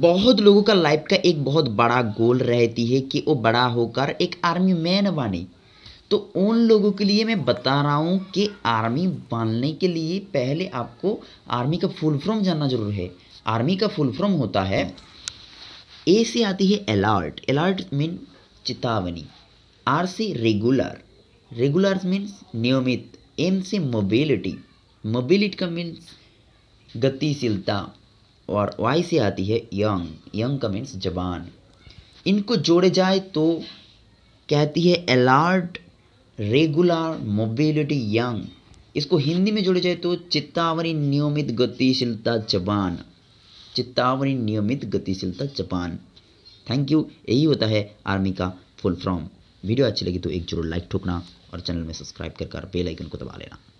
बहुत लोगों का लाइफ का एक बहुत बड़ा गोल रहती है कि वो बड़ा होकर एक आर्मी मैन बने। तो उन लोगों के लिए मैं बता रहा हूँ कि आर्मी बनने के लिए पहले आपको आर्मी का फुल फॉर्म जानना जरूर है। आर्मी का फुल फॉर्म होता है, ए से आती है अलर्ट, अलर्ट मीन चेतावनी। आर से रेगुलर, रेगुलर मीन्स नियमित। एम से मोबिलिटी, मोबिलिटी का मीन्स गतिशीलता। और वाई से आती है यंग, यंग का मीन्स जवान। इनको जोड़े जाए तो कहती है अलर्ट, रेगुलर, मोबिलिटी, यंग। इसको हिंदी में जोड़े जाए तो चेतावनी, नियमित, गतिशीलता, जवान। चेतावनी, नियमित, गतिशीलता, जवान। Thank you. यही होता है आर्मी का फुल फॉर्म। वीडियो अच्छी लगी तो एक जरूर लाइक ठोकना और चैनल में सब्सक्राइब कर बेल आइकन को दबा लेना।